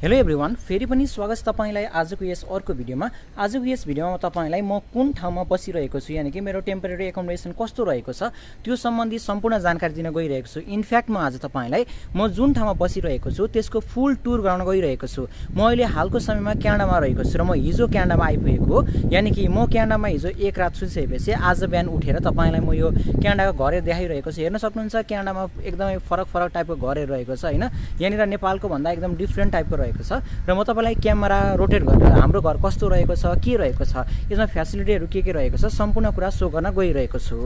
Hello everyone फेरि पनि स्वागत तपाईलाई आजको यस अर्को भिडियोमा। आजको यस भिडियोमा तपाईलाई म कुन ठाउँमा बसिरहेको छु यानी कि मेरो टेम्परेरी एकोमोडेसन कस्तो रहेको छ त्यो सम्बन्धी सम्पूर्ण जानकारी दिन गइरहेको छु। इनफ्याक्ट म आज तपाईलाई म जुन ठाउँमा बसिरहेको छु त्यसको फुल टुर गराउन गइरहेको छु। म अहिले हालको समयमा क्यानाडामा रहेको छु र म हिजो क्यानाडामा आइपुगेको हो, यानी कि म क्यानाडामा हिजो एक रात सुतेपछि आज बिहान उठेर तपाईलाई म यो क्यानाडाको घर देखाइरहेको छु। हेर्न सक्नुहुन्छ क्यानाडामा एकदमै फरक फरक टाइपको घरहरू रहेको छ हैन, यहाँनिर नेपालको भन्दा एकदम डिफ्रेन्ट टाइपको र म तपाईलाई क्यामेरा रोटेट गरेर हाम्रो घर कस्तो रहेको छ के रहेको छ यसमा फ्यासिलिटीहरू के रहेको छ सम्पूर्ण कुरा सो गर्न गइरहेको छु।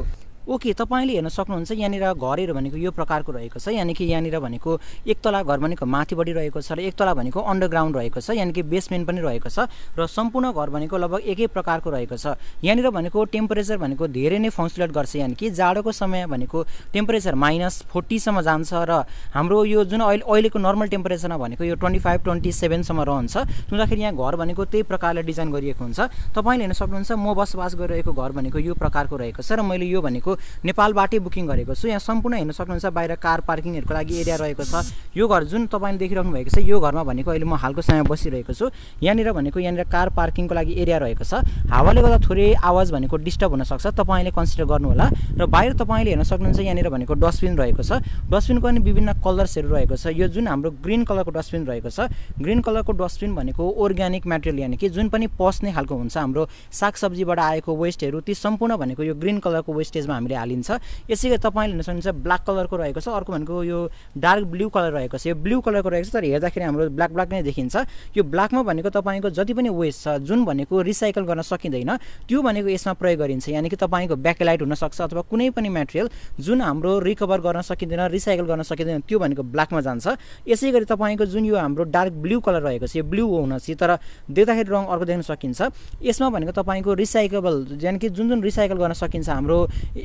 ओके, तपाईले हेर्न सक्नुहुन्छ यहाँनिर घरहरू भनेको यो प्रकारको रहेको छ, यानी कि यहाँनिर भनेको एक तला घर भनेको माथिबाट रहेको छ र एक तला भनेको अन्डरग्राउन्ड रहेको छ, यानी कि बेसमेन्ट पनि रहेको छ र सम्पूर्ण घर भनेको लगभग एकै प्रकारको रहेको छ। यहाँनिर भनेको टेम्परेचर भनेको धेरै नै फलक्चुएट गर्छ, यानी कि जाडोको समय भनेको टेम्परेचर -40 सम्म जान्छ र हाम्रो यो जुन अहिलेको नर्मल टेम्परेचरमा भनेको यो 25-27 सम्म रहन्छ। सुन्दाखेरि यहाँ घर भनेको त्यही प्रकारले डिजाइन गरिएको हुन्छ। तपाईले हेर्न सक्नुहुन्छ म बसोबास गरिरहेको घर भनेको यो प्रकारको रहेको छ र मैले यो भनेको नेपालबाटै बुकिङ गरेको छु। यहाँ सम्पूर्ण हेर्न सक्नुहुन्छ बाहिर कार पार्किङहरुको लागि एरिया रहेको छ। यो घर जुन तपाईले देखिराख्नु भएको छ यो घरमा भनेको अहिले म हालको समय बसिरहेको छु। यहाँनिर भनेको यहाँनिर कार पार्किङको लागि एरिया रहेको छ। हावाले गर्दा थोरै आवाज भनेको डिस्टर्ब हुन सक्छ, तपाईले कन्सिडर गर्नुहोला। र बाहिर तपाईले हेर्न सक्नुहुन्छ यहाँनिर भनेको डस्टबिन रहेको छ। डस्टबिनको पनि विभिन्न कलर्सहरु रहेको छ। यो जुन हाम्रो ग्रीन कलरको डस्टबिन रहेको छ, ग्रीन कलरको डस्टबिन भनेको अर्ग्यानिक मटेरियल, यानी कि जुन पनि पस्ने खालको हुन्छ हाम्रो सागसब्जीबाट आएको वेस्टहरु ती सम्पूर्ण भनेको यो ग्रीन कलरको वेस्टेजमा हामीले हालिन्छ। यसैगरी तपाईले हेर्न सक्नुहुन्छ ब्ल्याक कलरको रहेको छ। अर्को भनेको यो डार्क ब्लू कलर रहेको छ। यो ब्लू कलरको रहेको छ तर हेर्दाखेरि हाम्रो ब्ल्याक ब्ल्याक नै देखिन्छ। यो ब्ल्याकमा भनेको तपाईको जति पनि वेस्ट छ जुन भनेको रिसाइकल गर्न सकिँदैन त्यो भनेको यसमा प्रयोग गरिन्छ, यानी कि तपाईको ब्याकलाइट हुन सक्छ अथवा कुनै पनि मटेरियल जुन हाम्रो रिकभर गर्न सकिँदैन रिसाइकल गर्न सकिँदैन त्यो भनेको ब्ल्याकमा जान्छ। यसैगरी तपाईको जुन यो हाम्रो डार्क ब्लू कलर रहेको छ यो ब्लू हुन चाहिँ तर देख्दाखेरि रङ अर्को देख्न सकिन्छ। यसमा भनेको तपाईको रिसाइकेबल, यानी कि जुन जुन रिसाइकल गर्न सकिन्छ हाम्रो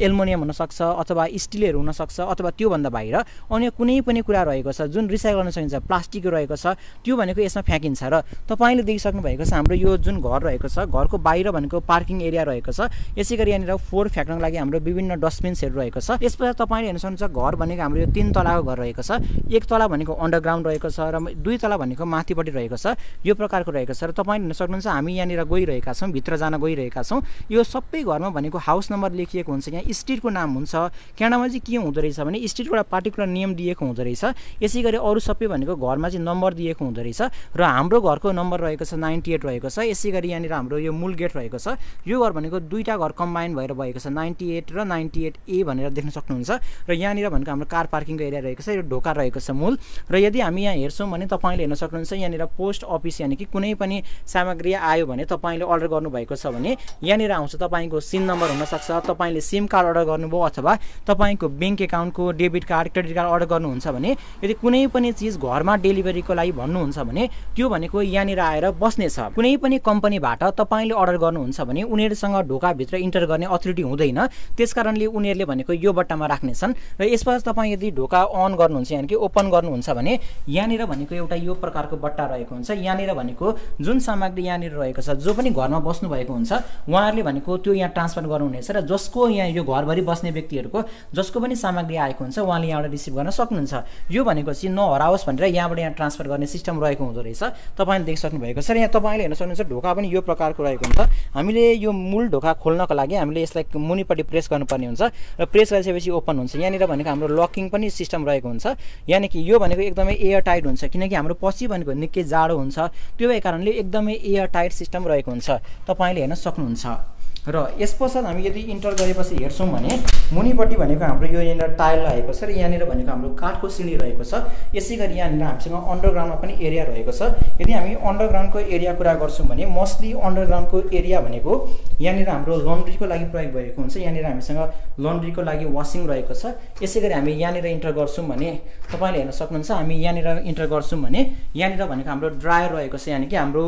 एल्युमिनियम हुन सक्छ अथवा स्टीलहरु हुन सक्छ अथवा त्यो भन्दा बाहिर अन्य कुनै पनि कुरा रहेको छ जुन रिसाइकल गर्न सकिन्छ प्लास्टिक रहेको छ त्यो भनेको यसमा फ्याँकिन्छ। र तपाईले देखिसक्नु भएको छ हाम्रो यो जुन घर रहेको छ घरको बाहिर भनेको पार्किङ एरिया रहेको छ। यसैगरी यहाँनिर फोहोर फ्याँक्नको लागि हाम्रो विभिन्न डस्टबिन्सहरु रहेको छ। यसपछि तपाईले हेर्न सक्नुहुन्छ घर भनेको हाम्रो यो 3 तलाको घर रहेको छ। एक तला भनेको अन्डरग्राउन्ड रहेको छ र दुई तला भनेको माथिपट्टि रहेको छ यो प्रकारको रहेको छ। र तपाईले हेर्न सक्नुहुन्छ हामी यहाँनिर गइरहेका छौं, भित्र जान गइरहेका छौं। यो सबै घरमा भनेको हाउस नम्बर लेखिएको हुन्छ, यहाँ स्ट्रीटको नाम हुन्छ। क्यानाडामा चाहिँ के हुँदो रहेछ भने स्ट्रीटको एउटा पार्टिकुलर नियम दिएको हुँदो रहेछ। यसैगरी अरु सबै भनेको घरमा चाहिँ नम्बर दिएको हुँदो रहेछ र हाम्रो घरको नम्बर रहेको छ 98 रहेको छ। यसैगरी यहाँनिर हाम्रो यो मूल गेट रहेको छ। यो घर भनेको दुईटा घर कम्बाइन भएर भएको छ 98 र 98A भनेर देख्न सक्नुहुन्छ। र यहाँनिर भनेको हाम्रो कार पार्किङको एरिया रहेको छ, यो ढोका रहेको छ मूल। र यदि हामी यहाँ हेर्छौं भने तपाईले हेर्न सक्नुहुन्छ यहाँनिर पोस्ट अफिस, यानी कि कुनै पनि सामग्री आयो भने तपाईले अर्डर गर्नु भएको छ भने यहाँनिर आउँछ। तपाईको सिन नम्बर हुन सक्छ, तपाईले सिम कार्ड अर्डर गर्नुभयो अथवा तपाईको ब्याङ्क एकाउन्टको debit card credit card order गर्नुहुन्छ भने यदि कुनै पनि चीज घरमा डेलिभरीको लागि भन्नुहुन्छ भने त्यो भनेको यहाँनिर आएर बस्नेछ। कुनै पनि कम्पनीबाट तपाईले अर्डर गर्नुहुन्छ भने उनीहरुसँग ढोकाभित्र इन्टर गर्ने अथोरिटी हुँदैन, त्यसकारणले उनीहरुले भनेको यो बट्टामा राख्नेछन्। र यसपछि तपाई यदि ढोका अन गर्नुहुन्छ यानी कि ओपन गर्नुहुन्छ भने यहाँनिर भनेको एउटा यो प्रकारको बट्टा रहेको हुन्छ। यहाँनिर भनेको जुन सामग्री यहाँनिर रहेको छ जो पनि घरमा बस्नु भएको हुन्छ उहाँहरुले भनेको त्यो यहाँ ट्रान्सफर गर्नुहुनेछ र जसको यहाँ यो घरभरि बस्ने व्यक्तिहरुको जसको पनि सामग्री आएको हुन्छ उहाँले यहाँबाट रिसिभ गर्न सक्नुहुन्छ। यो भनेको चाहिँ नहराओस् भनेर यहाँबाट यहाँ ट्रान्सफर गर्ने सिस्टम रहेको हुँदो रहेछ। तपाईले देख्नु भएको छ यहाँ तपाईले हेर्न सक्नुहुन्छ ढोका पनि यो प्रकारको रहेको हुन्छ। हामीले यो मूल ढोका खोल्नको लागि हामीले यसलाई मुनिपट्टि प्रेस गर्नुपर्ने हुन्छ र प्रेस गरिसकेपछि ओपन हुन्छ। यहाँनिर भनेको हाम्रो लकिङ पनि सिस्टम रहेको हुन्छ, यानी कि यो भनेको एकदमै एयर टाइट हुन्छ किनकि हाम्रो पछि भनेको निकै जाडो हुन्छ, त्यो भए कारणले एकदमै एयर टाइट सिस्टम रहेको हुन्छ तपाईले हेर्न सक्नुहुन्छ। र यसपश्चात हामी यदि इन्टर गरेपछि हेर्छौं भने मुनिपट्टि भनेको हाम्रो यो यहाँनिर टाइल रहेको छ र यहाँनिर भनेको हाम्रो काठको सिडी रहेको छ। यसैगरी यहाँनिर हामीसँग अन्डरग्राउन्डमा पनि एरिया रहेको छ। यदि हामी अन्डरग्राउन्डको एरिया कुरा गर्छौं भने मोस्टली अन्डरग्राउन्डको एरिया भनेको यहाँनिर हाम्रो लन्ड्रीको लागि प्रयोग भएको हुन्छ। यहाँनिर हामीसँग लन्ड्रीको लागि वासिङ रहेको छ। यसैगरी हामी यहाँनिर इन्टर गर्छौं भने तपाईले हेर्न सक्नुहुन्छ हामी यहाँनिर इन्टर गर्छौं भने यहाँनिर भनेको हाम्रो ड्रायर रहेको छ, यानी कि हाम्रो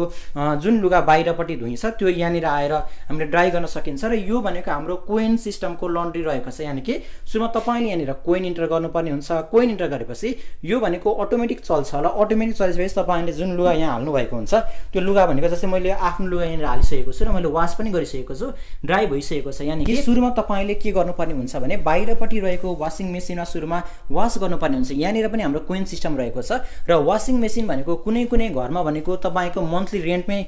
जुन लुगा बाहिरपट्टि धुइन्छ त्यो यहाँनिर आएर हामीले ड्राई गर्न सकिन्छ। र यो भनेको हाम्रो कोइन सिस्टमको लन्ड्री रहेको गरेपछि यानी कि सुरुमा तपाईले यहाँनिर कोइन इन्टर गर्नुपर्ने हुन्छ कोइन इन्टर गरेपछि यो भनेको अटोमेटिक चल्छ होला अटोमेटिक चलेपछि तपाईले जुन लुगा यहाँ हाल्नु भएको हुन्छ त्यो लुगा भनेको जस्तै मैले आफ्नो लुगा यहाँनिर हालिसकेको छु र मैले वास पनि गरिसकेको छु ड्राई भइसकेको छ यानी कि सुरुमा तपाईले के गर्नुपर्ने हुन्छ भने बाहिरपटि रहेको वाशिङ मेसिनमा सुरुमा वास गर्नुपर्ने हुन्छ यहाँनिर पनि हाम्रो कोइन सिस्टम रहेको छ र वाशिङ मेसिन भनेको कुनै कुनै घरमा भनेको तपाईको मन्थली रेन्टमै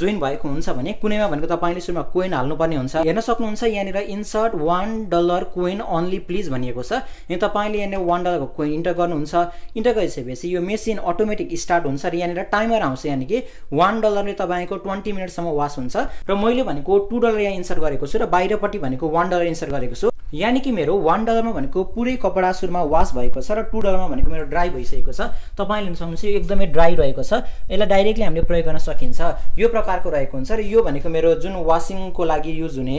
जोइन भएको हुन्छ भने कुनैमा भनेको तपाईले सुरुमा कोइन हाल्नुपर्ने हुन्छ हेर्न सक्नुहुन्छ यहाँनिर इन्सर्ट $1 कोइन ओन्ली प्लिज भनिएको छ यहाँ तपाईले यहाँ $1 को कोइन इन्टर गर्नुहुन्छ इन्टर गरिसकेपछि यो मेसिन अटोमेटिक स्टार्ट हुन्छ र यहाँनिर टाइमर आउँछ यानी कि $1 ले तपाईको 20 मिनेट सम्म वास हुन्छ र मैले भनेको $2 यहाँ इन्सर्ट गरेको छु र बाहिरपटि भनेको $1 इन्सर्ट गरेको छु यानी कि मेरो $1 मा भनेको पुरै कपडा सुरुमा वास भएको छ र $2 मा भनेको मेरो ड्राई भइसकेको छ तपाईले सक्नुहुन्छ यो एकदमै ड्राई रहेको छ यसलाई डाइरेक्टली हामीले प्रयोग गर्न सकिन्छ यो प्रकारको रहेको हुन्छ र यो भनेको मेरो जुन वाशिङको लागि युज हुने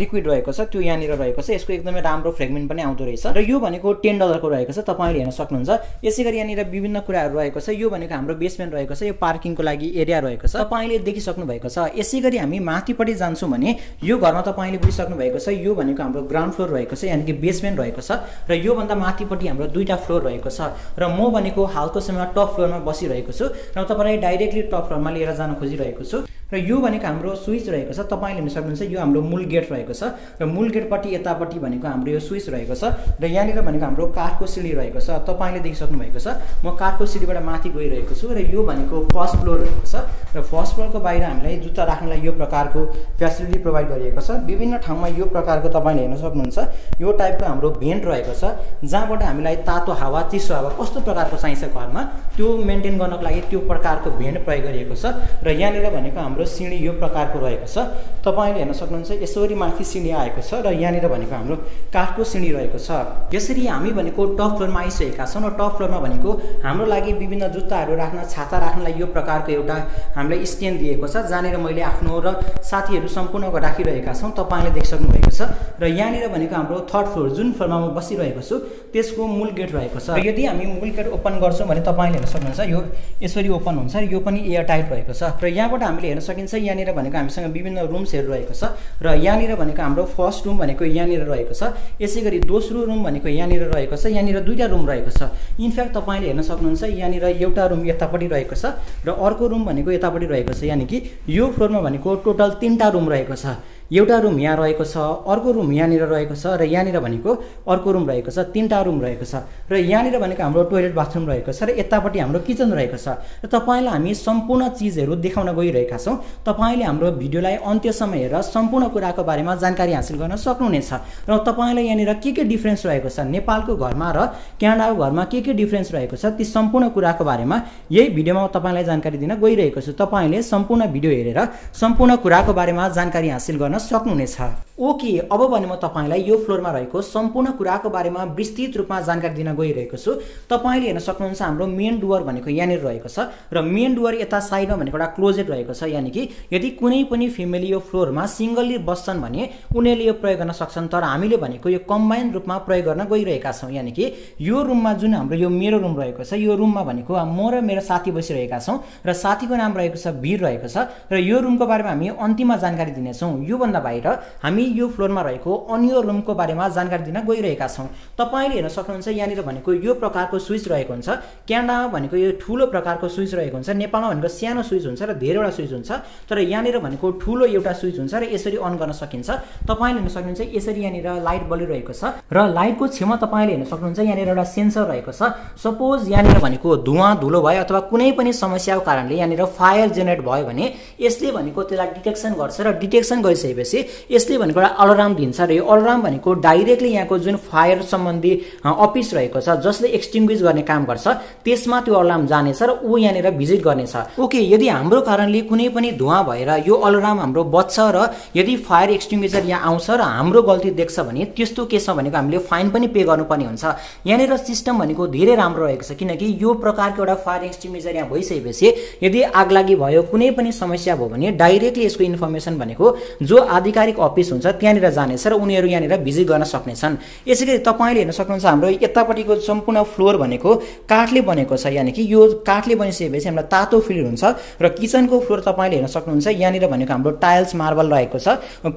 लिक्विड रहेको छ त्यो यानिर रहेको छ यसको एकदमै राम्रो फ्रेगमेन्ट पनि आउँदो रहेछ र यो भनेको $10 को रहेको छ तपाईले हेर्न सक्नुहुन्छ यसैगरी यानिर विभिन्न कुराहरु रहेको छ यो भनेको हाम्रो बेसमेन्ट रहेको छ यो पार्किङको लागि एरिया रहेको छ तपाईले देखिसक्नु भएको छ यसैगरी हामी माथिपटि जान्छौं भने यो घरमा तपाईले बुझिसक्नु भएको छ यो भनेको हाम्रो ग्राउन्ड फ्लोर रहेको छ यानी कि बेसमेन्ट रहेको छ र यो भन्दा माथिपटि हाम्रो दुईटा फ्लोर रहेको छ र म भनेको हालको समयमा टप फ्लोरमा बसिरहेको छु र तपाईलाई डाइरेक्टली टप फ्लोरमा लिएर जान खोजिरहेको छु र यो भनेको हाम्रो स्विच रहेको छ तपाईले हेर्न सक्नुहुन्छ यो हाम्रो मूल गेट रहेको छ र मूल गेटपटि यतापटि भनेको हाम्रो यो स्विच रहेको छ र यहाँनिर भनेको हाम्रो कारको सिडी रहेको छ तपाईले देखिसक्नु भएको छ म कारको सिडीबाट माथि गइरहेको छु र यो भनेको फर्स्ट फ्लोर रहेको छ र फर्स्ट फ्लोरको बाहिर हामीलाई जुत्ता राख्नलाई यो प्रकारको फ्यासिलिटी प्रोभाइड गरिएको छ विभिन्न ठाउँमा यो प्रकारको तपाईले हेर्न सक्नुहुन्छ यो टाइपको हाम्रो भेन्ट रहेको छ जहाँबाट हामीलाई तातो हावा चिसो हावा कस्तो प्रकारको चाहिन्छ घरमा त्यो मेन्टेन गर्नको लागि त्यो प्रकारको भेन्ट प्रयोग गरिएको छ र यहाँनिर भनेको हाम्रो सिडी यो प्रकारको रहेको छ तपाईले हेर्न सक्नुहुन्छ यसरी माथि सिडी आएको छ र यहाँनिर भनेको हाम्रो काठको सिडी रहेको छ यसरी हामी भनेको टप फ्लोरमा आइसकेका छौं र टप फ्लोरमा भनेको हाम्रो लागि विभिन्न जुत्ताहरू राख्न छाता राख्नलाई यो प्रकारको एउटा हामीलाई स्ट्यान्ड दिएको छ जहाँनिर मैले आफ्नो र साथीहरू सम्पूर्णको राखिरहेका छौं तपाईले देखिसक्नु भएको छ र यहाँनिर भनेको हाम्रो थर्ड फ्लोर जुन फ्लोरमा म बसिरहेको छु त्यसको मूल गेट रहेको छ यदि हामी मूल गेट ओपन गर्छौं भने तपाईले हेर्न सक्नुहुन्छ यो यसरी ओपन हुन्छ र यो पनि एयर टाइट रहेको छ र यहाँबाट हामीले हेर्न सकिन्छ यहाँनिर भनेको हामीसँग विभिन्न रुम्सहरु रहेको छ र यहाँनिर भनेको हाम्रो फर्स्ट रुम भनेको यहाँनिर रहेको छ यसैगरी दोस्रो रुम भनेको यहाँनिर रहेको छ यहाँनिर दुईटा रुम रहेको छ इनफ्याक्ट तपाईले हेर्न सक्नुहुन्छ यहाँनिर एउटा रुम यतापटि रहेको छ र अर्को रुम भनेको यतापटि रहेको छ यानी कि यो फ्लोरमा भनेको टोटल तीनटा रुम रहेको छ एउटा रुम यहाँ रहेको छ अर्को रुम यहाँनिर रहेको छ र यहाँनिर भनेको अर्को रुम रहेको छ तीनटा रुम रहेको छ र यहाँनिर भनेको हाम्रो टोयलेट बाथरुम रहेको छ र यतापटि हाम्रो किचन रहेको छ र तपाईलाई हामी सम्पूर्ण चीजहरु देखाउन गइरहेका छौं तपाईले हाम्रो भिडियोलाई अन्त्यसम्म हेरेर सम्पूर्ण कुराको बारेमा जानकारी हासिल गर्न सक्नुहुनेछ र तपाईलाई यहाँनिर के डिफरेन्स रहेको छ नेपालको घरमा र क्यानाडाको घरमा के डिफरेन्स रहेको छ ती सम्पूर्ण कुराको बारेमा यही भिडियोमा तपाईलाई जानकारी दिन गइरहेको छु तपाईले सम्पूर्ण भिडियो हेरेर सम्पूर्ण कुराको बारेमा जानकारी हासिल गर्न सक्नुहुनेछ। ओके अब भने म तपाईलाई यो फ्लोरमा रहेको सम्पूर्ण कुराको बारेमा विस्तृत रूपमा जानकारी दिन गइरहेको छु तपाईले हेर्न सक्नुहुन्छ हाम्रो मेन डोर भनेको यहाँनिर रहेको छ र मेन डोर यता साइडमा भनेको एउटा क्लोजेट रहेको छ यानी कि यदि कुनै पनि फ्यामिली यो फ्लोरमा सिंगलली बस्छन् भने उनीले यो प्रयोग गर्न सक्छन् तर हामीले भनेको यो कम्बाइन रूपमा प्रयोग गर्न गइरहेका छौं यानी कि यो रुममा जुन हाम्रो यो मेरो रुम रहेको छ यो रुममा भनेको म र मेरो साथी बसिरहेका छौं र साथीको नाम रहेको छ वीर रहेको छ र यो रुमको बारेमा हामी अन्तिममा जानकारी दिनेछौं यो भन्दा बाहिर हामी यो फ्लोरमा रहेको अन्य रुमको बारेमा जानकारी दिन गइरहेका छौं तपाईले हेर्न सक्नुहुन्छ यहाँनिर भनेको यो प्रकारको स्विच रहेको हुन्छ क्यानाडामा भनेको यो ठूलो प्रकारको स्विच रहेको हुन्छ नेपालमा भनेको सानो स्विच हुन्छ र धेरैवटा स्विच हुन्छ तर यहाँनिर भनेको ठूलो एउटा स्विच हुन्छ र यसरी अन गर्न सकिन्छ तपाईले हेर्न सक्नुहुन्छ यसरी यहाँनिर लाइट बलिरहेको छ र लाइटको छेउमा तपाईले हेर्न सक्नुहुन्छ यहाँनिर एउटा सेन्सर रहेको छ सपोज यहाँनिर भनेको धुवा धुलो भयो अथवा कुनै पनि समस्याको कारणले यहाँनिर फायर जेनेरेट भयो भने यसले भनेको त्यसलाई डिटेक्सन गर्छ र डिटेक्सन गरिसकेपछि यसले भनेको एउटा अलार्म दिन्छ र यो अलार्म भनेको डाइरेक्टली यहाँको जुन फायर सम्बन्धी अफिस रहेको छ जसले एक्सटिंग्विश गर्ने काम गर्छ त्यसमा त्यो अलार्म जानेछ र ऊ यहाँनिर भिजिट गर्नेछ ओके यदि हाम्रो कारणले कुनै पनि धुवा भएर यो अलार्म हाम्रो बज्छ र यदि फायर एक्सटिंग्विशर यहाँ आउँछ र हाम्रो गल्ती देख्छ भने त्यस्तो केसमा भनेको हामीले फाइन पनि पे गर्नुपर्ने हुन्छ यहाँनिर सिस्टम भनेको धेरै राम्रो रहेको छ किनकि यो प्रकारको एउटा फायर एक्सटिंग्विशर यहाँ भइसकेपछि यदि आगलागी भयो कुनै पनि समस्या भयो भने डाइरेक्टली यसको इन्फर्मेसन भनेको जो आधिकारिक अफिस हुन्छ त्यहाँनिर जानेछ र उनीहरु यानेर भिजि गर्न सक्ने छन्। यसैगरी तपाईले हेर्न सक्नुहुन्छ हाम्रो यतापटीको सम्पूर्ण फ्लोर भनेको काठले बनेको छ, यानी कि यो काठले बनिसकेपछि हामीलाई तातो फिल हुन्छ र किचनको फ्लोर तपाईले हेर्न सक्नुहुन्छ यानेर भनेको हाम्रो टाइल्स मार्बल रहेको छ,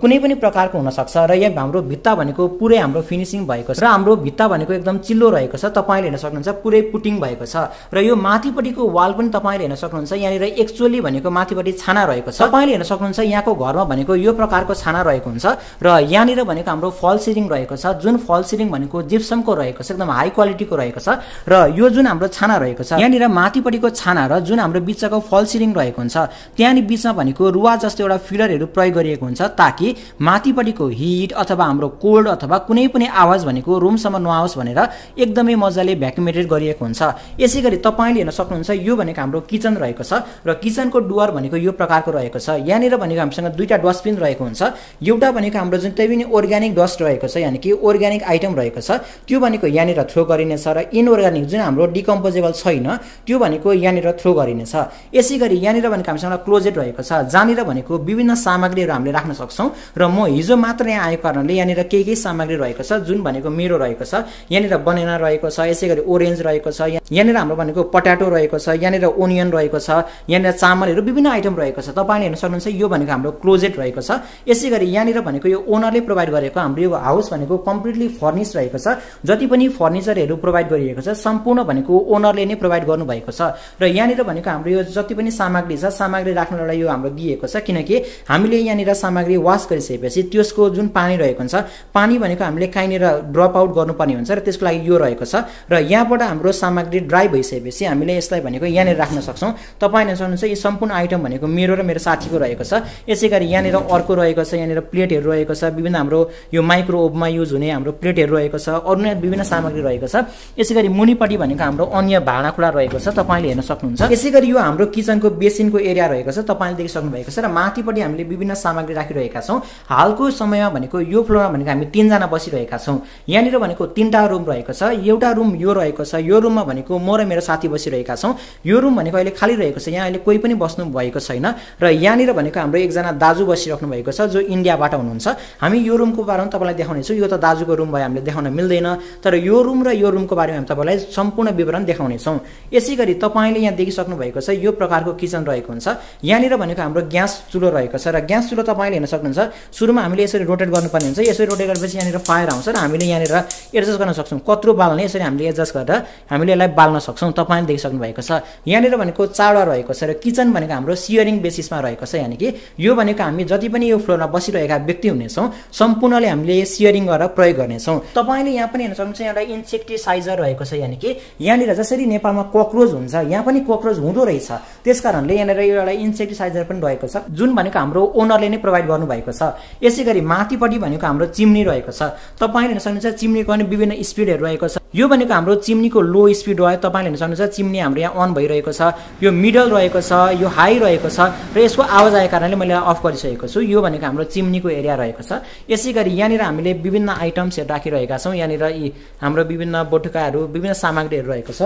कुनै पनि प्रकारको हुन सक्छ र यहाँ हाम्रो भित्ता भनेको पुरै हाम्रो फिनिशिङ भएको छ र हाम्रो भित्ता भनेको एकदम चिल्लो रहेको छ। तपाईले हेर्न सक्नुहुन्छ पुरै पुटिङ भएको छ र यो माथिपटीको वाल पनि तपाईले हेर्न सक्नुहुन्छ यानेर एक्चुअली भनेको माथिपटी छाना रहेको छ। तपाईले हेर्न सक्नुहुन्छ यहाँको घरमा भनेको यो प्रकारको छाना रहेको हुन्छ र यानेर भनेको हाम्रो फल सिलिङ रहेको छ, जुन फल सिलिङ भनेको जिप्समको रहेको छ, एकदम हाई क्वालिटीको रहेको छ र यो जुन हाम्रो छाना रहेको छ यानेर माथिपटीको छाना र जुन हाम्रो बीचको फल सिलिङ रहेको हुन्छ त्यहाँनि बीचमा भनेको रुवा जस्तो एउटा फिलरहरू प्रयोग गरिएको हुन्छ ताकि माथिपटीको हिट अथवा हाम्रो कोल्ड अथवा कुनै पनि आवाज भनेको रुमसम्म नआओस् भनेर एकदमै मजाले भ्याक्युमेटेड गरिएको हुन्छ। यसैगरी तपाईले हेर्न सक्नुहुन्छ यो भनेको हाम्रो किचन रहेको छ र किचनको डुअर भनेको यो प्रकारको रहेको छ। यानेर भनेको हामीसँग दुईटा डस्टबिन रहेको हुन्छ, एउटा भनेको हाम्रो जुन त्यही पनि अर्ग्यानिक डस्ट रहेको छ, यानी कि अर्ग्यानिक आइटम रहेको छ त्यो भनेको यहाँनिर थ्रो गरिनेछ र इनअर्ग्यानिक जुन हाम्रो डिकम्पोजेबल छैन त्यो भनेको यहाँनिर थ्रो गरिनेछ। यसैगरी यहाँनिर भनेको हामीसँग क्लोजेट रहेको छ जहाँनिर भनेको विभिन्न सामग्रीहरू हामीले राख्न सक्छौँ र म हिजो मात्र यहाँ आएको कारणले यहाँनिर केही केही सामग्री रहेको छ जुन भनेको मेरो रहेको छ, यहाँनिर बनाना रहेको छ, यसैगरी ओरेन्ज रहेको छ, यहाँनिर हाम्रो भनेको पोट्याटो रहेको छ, यहाँनिर ओनियन रहेको छ, यहाँनिर चामलहरू विभिन्न आइटम रहेको छ। तपाईँले हेर्न सक्नुहुन्छ यो भनेको हाम्रो क्लोजेट रहेको छ। यसैगरी यहाँनिर भनेको यो ओनरले प्रोभाइड गरेको हाम्रो यो हाउस भनेको कम्प्लिटली फर्निस रहेको छ, जति पनि फर्निचरहरू प्रोभाइड गरिएको छ सम्पूर्ण भनेको ओनरले नै प्रोभाइड गर्नुभएको छ र यहाँनिर भनेको हाम्रो यो जति पनि सामग्री छ सामग्री राख्नलाई यो हाम्रो दिएको छ, किनकि हामीले यहाँनिर सामग्री वास गरिसकेपछि त्यसको जुन पानी रहेको हुन्छ पानी भनेको हामीले कहीँनिर ड्रप आउट गर्नुपर्ने हुन्छ र त्यसको लागि यो रहेको छ र यहाँबाट हाम्रो सामग्री ड्राई भइसकेपछि हामीले यसलाई भनेको यहाँनिर राख्न सक्छौँ। तपाईँले सक्नुहुन्छ यो सम्पूर्ण आइटम भनेको मेरो र मेरो साथीको रहेको छ। यसैगरी यहाँनिर अर्को रहेको छ, यहाँनिर प्लेटहरू रहेको छ, विभिन्न हाम्रो यो माइक्रो ओभनमा युज हुने हाम्रो प्लेटहरू रहेको छ, अन्य विभिन्न सामग्री रहेको छ। यसैगरी मुनिपट्टि भनेको हाम्रो अन्य भाँडाकुँडा रहेको छ, तपाईँले हेर्न सक्नुहुन्छ। यसैगरी यो हाम्रो किचनको बेसिनको एरिया रहेको छ, तपाईँले देखिसक्नु भएको छ र माथिपट्टि हामीले विभिन्न सामग्री राखिरहेका छौँ। हालको समयमा भनेको यो फ्लोरमा भनेको हामी 3 जना बसिरहेका छौँ। यहाँनिर भनेको 3टा रुम रहेको छ, एउटा रुम यो रहेको छ, यो रुममा भनेको म र मेरो साथी बसिरहेका छौँ। यो रुम भनेको अहिले खाली रहेको छ, यहाँ अहिले कोही पनि बस्नु भएको छैन र यहाँनिर भनेको हाम्रो 1जना दाजु बसिराख्नु भएको छ जो इन्डियाबाट हुनुहुन्छ। हामी यो रुमको बारेमा तपाईँलाई देखाउनेछौँ, यो त दाजुको रुम भयो हामीले देखाउन मिल्दैन, तर यो रुम र यो रुमको बारेमा हामी तपाईँलाई सम्पूर्ण विवरण देखाउनेछौँ। यसैगरी तपाईँले यहाँ देखिसक्नु भएको छ यो प्रकारको किचन रहेको हुन्छ। यहाँनिर भनेको हाम्रो ग्यास चुलो रहेको छ र ग्यास चुलो तपाईँले हेर्न सक्नुहुन्छ सुरुमा हामीले यसरी रोटेट गर्नुपर्ने हुन्छ, यसरी रोटेट गरेपछि यहाँनिर फायर आउँछ र हामीले यहाँनिर एडजस्ट गर्न सक्छौँ, कत्रो बाल्ने यसरी हामीले एडजस्ट गरेर हामीले यसलाई बाल्न सक्छौँ। तपाईँले देखिसक्नु भएको छ यहाँनिर भनेको चावडा रहेको छ र किचन भनेको हाम्रो सियरिङ बेसिसमा रहेको छ, यानि कि यो भनेको हामी जति पनि यो फ्लोरमा बसिरहेका व्यक्ति हुनेछौँ सम्पूर्णले हामीले सियरिङ गरेर प्रयोग गर्नेछौँ। तपाईँले यहाँ पनि हेर्न सक्नुहुन्छ एउटा इन्सेक्टिसाइजर रहेको छ, यानि कि यहाँनिर जसरी नेपालमा कक्रोच हुन्छ यहाँ पनि कक्रोच हुँदो रहेछ, त्यसकारणले यहाँनिर एउटा इन्सेक्टिसाइजर पनि रहेको छ जुन भनेको हाम्रो ओनरले नै प्रोभाइड गर्नुभएको छ। यसैगरी माथिपट्टि भनेको हाम्रो चिम्नी रहेको छ, तपाईँले हेर्न सक्नुहुन्छ चिम्नीको पनि विभिन्न स्पिडहरू रहेको छ। यो भनेको हाम्रो चिम्नीको लो स्पिड भयो, तपाईँले हेर्न सक्नुहुन्छ चिम्नी हाम्रो यहाँ अन भइरहेको छ, यो मिडल रहेको छ, यो हाई रहेको छ र यसको आवाज आएको कारणले मैले अफ गरिसकेको छु। यो भनेको हाम्रो चिम्नीको एरिया रहेको छ। यसैगरी यहाँनिर हामीले विभिन्न आइटम्सहरू राखिरहेका छौँ, यहाँनिर यी हाम्रो विभिन्न बोटुकाहरू विभिन्न सामग्रीहरू रहेको छ।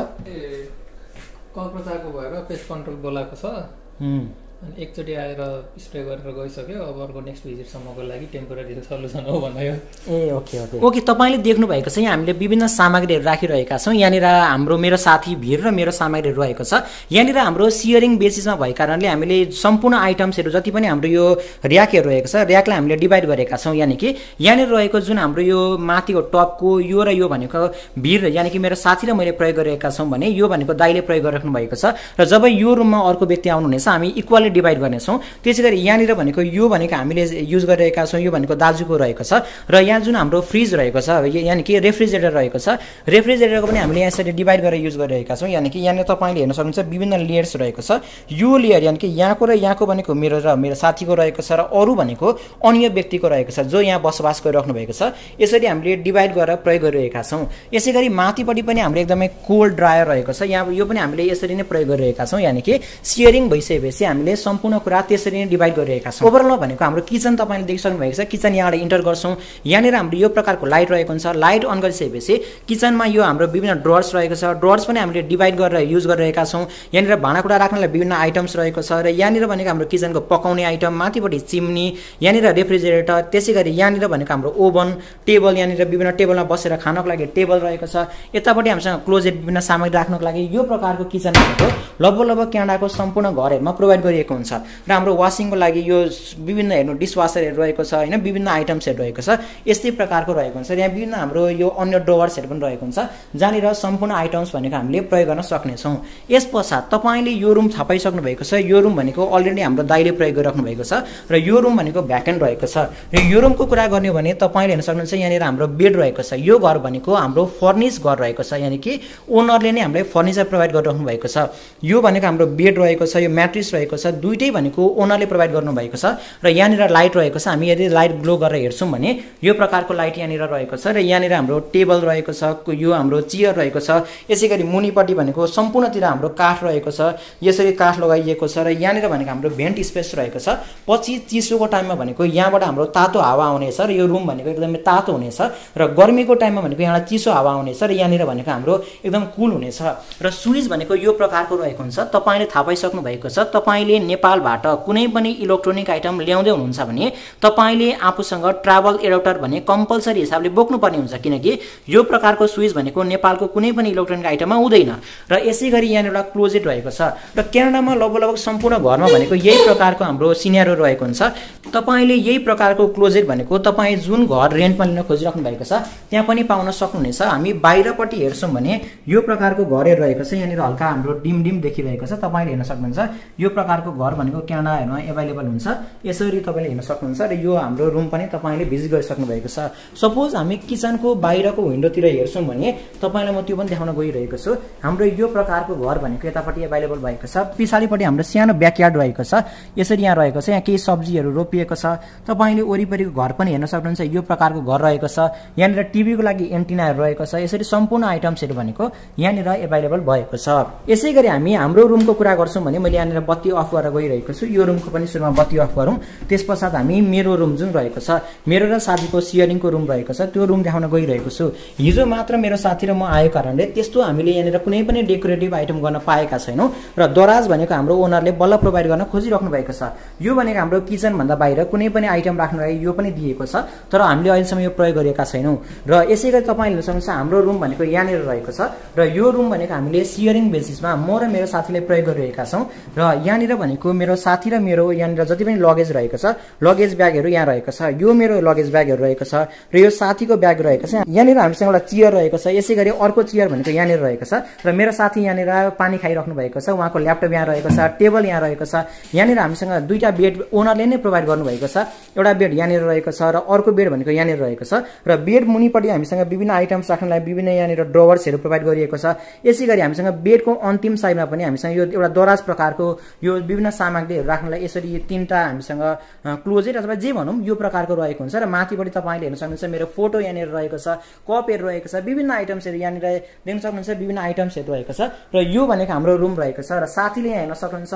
कक्रोचको भएर पेस्ट कन्ट्रोल बोलाएको छ, अनि एकचोटि आएर स्प्रे गरेर गइसक्यो, अब अर्को नेक्स्ट भिजिटसम्मको लागि टेम्पोरेरी सल्युसन हो भन्यो। ए ओके, तपाईँले देख्नु भएको छ यहाँ हामीले विभिन्न सामग्रीहरू राखिरहेका छौँ। यहाँनिर हाम्रो मेरो साथी भिर र मेरो सामग्रीहरू रहेको छ। यहाँनिर हाम्रो सियरिङ बेसिसमा भएको कारणले हामीले सम्पूर्ण आइटम्सहरू जति पनि हाम्रो यो ऱ्याकहरू रहेको छ ऱ्याकलाई हामीले डिभाइड गरेका छौँ, यानि कि यहाँनिर रहेको जुन हाम्रो यो माथिको टपको यो र यो भनेको भिर, यानि कि मेरो साथी र मैले प्रयोग गरिरहेका छौँ भने यो भनेको दाइले प्रयोग गरिराख्नु भएको छ र जब यो रुममा अर्को व्यक्ति आउनुहुनेछ हामी इक्वल डिभाइड गर्नेछौँ। त्यसैगरी यहाँनिर भनेको यो भनेको हामीले युज गरिरहेका छौँ, यो भनेको दाजुको रहेको छ र यहाँ जुन हाम्रो फ्रिज रहेको छ, यानि कि रेफ्रिजरेटर रहेको छ, रेफ्रिजरेटरको पनि हामीले यसरी डिभाइड गरेर युज गरिरहेका छौँ। यानि कि यहाँनिर तपाईँले हेर्न सक्नुहुन्छ विभिन्न लेयर्स रहेको छ, यो लेयर यानि कि यहाँको र यहाँको भनेको मेरो र मेरो साथीको रहेको छ र अरू भनेको अन्य व्यक्तिको रहेको छ जो यहाँ बसोबास गरिराख्नु भएको छ। यसरी हामीले डिभाइड गरेर प्रयोग गरिरहेका छौँ। यसैगरी माथिपट्टि पनि हामीले एकदमै कोल्ड ड्रायर रहेको छ, यहाँ यो पनि हामीले यसरी नै प्रयोग गरिरहेका छौँ, यानि कि सियरिङ भइसकेपछि हामीले सम्पूर्ण कुरा त्यसरी नै डिभाइड गरिरहेका छौं। ओभरअल भनेको हाम्रो किचन तपाईले देखिसक्नु भएको छ। किचन यहाँबाट इन्टर गर्छौं, यहाँनेर हाम्रो यो प्रकारको लाइट रहेको हुन्छ। लाइट अन गरिसकेपछि किचनमा यो हाम्रो विभिन्न ड्रर्स रहेको छ। ड्रर्स पनि हामीले डिभाइड गरेर युज गरिरहेका छौं। यहाँनेर भाँडाकुडा राख्नलाई विभिन्न आइटम्स रहेको छ र यहाँनेर भनेको हाम्रो किचनको पकाउने आइटम, माथिपटि चिमनी, यहाँनेर रेफ्रिजरेटर, त्यसैगरी यहाँनेर भनेको हाम्रो ओभन, टेबल, यहाँनेर विभिन्न टेबलमा बसेर खानको लागि टेबल रहेको छ। यतापट्टि हामीसँग क्लोजेट विभिन्न सामग्री राख्नको लागि यो प्रकारको किचन भनेको लगभग क्यानाडाको सम्पूर्ण घरहरुमा प्रोवाइड गरिएको हुन्छ। र हाम्रो वाशिङको लागि यो विभिन्न हेर्नु डिशवाशरहरु रहेको छ, हैन, विभिन्न आइटम्सहरु रहेको छ। यस्तै प्रकारको रहेको हुन्छ। यहाँ विभिन्न हाम्रो यो अन्य ड्रवर्सहरु पनि रहेको हुन्छ, जहाँनिर सम्पूर्ण आइटम्स भनेको हामीले प्रयोग गर्न सक्ने छौं। यसपश्चात तपाईले यो रुम छापाइसक्नु भएको छ। यो रुम भनेको अलरेडी हाम्रो दाइले प्रयोग गरिराख्नु भएको छ र यो रुम भनेको भ्याकेन्ट रहेको छ। र यो रुमको कुरा गर्ने हो भने तपाईले हेर्न सक्नुहुन्छ यहाँनिर हाम्रो बेड रहेको छ। यो घर भनेको हाम्रो फर्निश घर रहेको छ, यानी कि ओनरले नै हामीलाई फर्निचर प्रोवाइड गरिराख्नु भएको छ। यो भनेको हाम्रो बेड रहेको छ, यो म्याट्रिस रहेको छ, दुईटै भनेको ओनरले प्रोवाइड गर्नु भएको छ। र यहाँनिर लाइट रहेको छ। हामी यदि लाइट ग्लो गरेर हेर्छौं भने यो प्रकारको लाइट यहाँनिर रहेको छ। र यहाँनिर हाम्रो टेबल रहेको छ, यो हाम्रो चेयर रहेको छ। यसैगरी मुनिपट्टि भनेको सम्पूर्णतिर हाम्रो काठ रहेको छ, यसरी काठ लगाइएको छ। र यहाँनिर भनेको हाम्रो भेन्ट स्पेस रहेको छ। पछि चिसोको टाइममा भनेको यहाँबाट हाम्रो तातो हावा आउनेछ र यो रुम भनेको एकदमै तातो हुनेछ। र गर्मीको टाइममा भनेको यहाँबाट चिसो हावा आउनेछ र यहाँनिर भनेको हाम्रो एकदम कुल हुनेछ। र स्विच भनेको यो प्रकारको रहेको हुन्छ। तपाईले थाहा पाइसक्नु भएको छ। तपाईले नेपालबाट कुनै पनि इलेक्ट्रोनिक आइटम ल्याउँदै हुनुहुन्छ भने तपाईले आफूसँग ट्राभल एडाप्टर भने कम्पलसरी हिसाबले बोक्नुपर्ने हुन्छ, किनकि यो प्रकारको स्विच भनेको नेपालको कुनै पनि इलेक्ट्रोनिक आइटममा हुँदैन। र यसैगरी यहाँनिर एउटा क्लोजेट रहेको छ। र क्यानाडामा लगभग सम्पूर्ण घरमा भनेको यही प्रकारको हाम्रो सिनेरियो रहेको हुन्छ। तपाईले यही प्रकारको क्लोजेट भनेको तपाई जुन घर रेन्टमा लिन खोजिराख्नु भएको छ त्यहाँ पनि पाउन सक्नुहुनेछ। हामी बाहिरपट्टि हेर्छौं भने यो प्रकारको घरहरू रहेको छ। यहाँनिर हल्का हाम्रो डिम डिम देखिरहेको छ। तपाईले हेर्न सक्नुहुन्छ यो प्रकारको घर भनेको क्यानाडाहरुमा अवेलेबल हुन्छ। यसरी तपाईले हेर्न सक्नुहुन्छ। र यो हाम्रो रुम पनि तपाईले भिजिट गरिसक्नु भएको छ। सपोज हामी किचनको बाहिरको विन्डोतिर हेर्छौं भने तपाईलाई म त्यो पनि देखाउन गइरहेको छु। हाम्रो यो प्रकारको घर भनेको यतापट्टि अवेलेबल भएको छ। पिछाडीपट्टि हाम्रो सानो ब्याकयार्ड रहेको छ, यसरी यहाँ रहेको छ। यहाँ केही सब्जीहरु रोपिएको छ। तपाईले वरिपरिको घर पनि हेर्न सक्नुहुन्छ। यो प्रकारको घर रहेको छ। यहाँनिर टिभीको लागि एन्टिनाहरु रहेको छ। यसरी सम्पूर्ण आइटम्सहरु भनेको यहाँनिर अवेलेबल भएको छ। यसैगरी हामी हाम्रो रुमको कुरा गर्छौं भने मैले यहाँनिर बत्ती अफ गरेर गइरहेको छु। यो रुमको पनि सुरुमा बत्ती अफ गरौं। त्यसपश्चात हामी मेरो रुम जुन रहेको छ, मेरो र साथीको शेयरिङको रुम रहेको छ, त्यो रुम देखाउन गइरहेको छु। हिजो मात्र मेरो साथी र म आएको कारणले त्यस्तो हामीले यहाँनिर कुनै पनि डेकोरेटिभ आइटम गर्न पाएका छैनौं। र दराज भनेको हाम्रो ओनरले बल्ल प्रोभाइड गर्न खोजिराख्नु भएको छ। यो भनेको हाम्रो किचन भन्दा बाहिर कुनै पनि आइटम राख्नलाई यो पनि दिएको छ, तर हामीले अहिलेसम्म यो प्रयोग गरेका छैनौं। र यसैगरी तपाईले हेर्न सक्नुहुन्छ हाम्रो रुम भनेको यहाँनिर रहेको छ। र यो रुम भनेको हामीले शेयरिङ बेसिसमा म र मेरो साथीले प्रयोग गरिरहेका छौं। र यहाँनिर भनेको मेरो साथी र मेरो यहाँनिर जति पनि लगेज रहेको छ, लगेज ब्यागहरु यहाँ रहेको छ। यो मेरो लगेज ब्यागहरु रहेको छ र यो साथीको ब्याग रहेको छ। यहाँनिर हामीसँग एउटा चेयर रहेको छ। यसैगरी अर्को चेयर भनेको यहाँनिर रहेको छ। र मेरो साथी यहाँनिर पानी खाइराख्नु भएको छ। उहाँको ल्यापटप यहाँ रहेको छ, टेबल यहाँ रहेको छ। यहाँनिर हामीसँग दुईटा बेड ओनरले नै प्रोभाइड गर्नु भएको छ। एउटा बेड यहाँनिर रहेको छ र अर्को बेड भनेको यहाँनिर रहेको छ। र बेड मुनिपट्टि हामीसँग विभिन्न आइटम्स राख्नलाई विभिन्न यहाँनिर ड्रवर्सहरु प्रोभाइड गरिएको छ। यसैगरी हामीसँग बेडको अन्तिम साइडमा पनि हामीसँग यो एउटा दराज प्रकारको यो विभिन्न सामग्रीहरु राख्नलाई यसरी तीनटा हामीसँग क्लोजेट अथवा जे भनौं यो प्रकारको रहेको हुन्छ। र माथिपट्टि तपाईले हेर्न सक्नुहुन्छ मेरो फोटो यहाँनिर रहेको छ, कपहरु रहेको छ, विभिन्न आइटम्सहरु यहाँनिर देख्न सक्नुहुन्छ। विभिन्न आइटम्सहरु रहेको छ। र यो भनेको हाम्रो रुम रहेको छ। र साथीले यहाँ हेर्न सक्नुहुन्छ